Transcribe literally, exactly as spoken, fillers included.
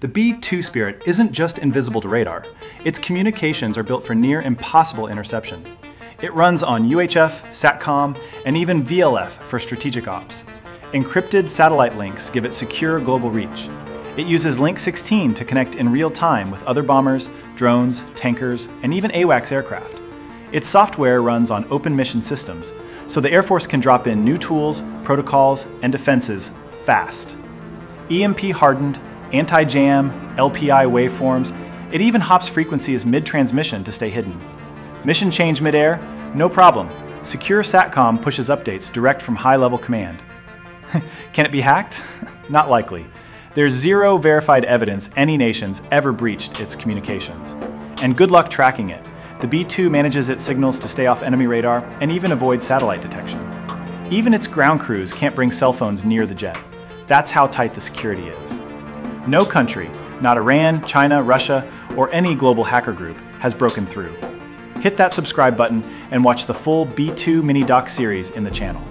The B two Spirit isn't just invisible to radar. Its communications are built for near impossible interception. It runs on U H F, SATCOM, and even V L F for strategic ops. Encrypted satellite links give it secure global reach. It uses Link sixteen to connect in real time with other bombers, drones, tankers, and even AWACS aircraft. Its software runs on Open Mission Systems, so the Air Force can drop in new tools, protocols, and defenses fast. E M P-hardened, anti-jam, L P I waveforms, it even hops frequencies mid-transmission to stay hidden. Mission change mid-air? No problem. Secure SATCOM pushes updates direct from high-level command. Can it be hacked? Not likely. There's zero verified evidence any nation's ever breached its communications. And good luck tracking it. The B two manages its signals to stay off enemy radar and even avoid satellite detection. Even its ground crews can't bring cell phones near the jet. That's how tight the security is. No country, not Iran, China, Russia, or any global hacker group, has broken through. Hit that subscribe button and watch the full B two mini doc series in the channel.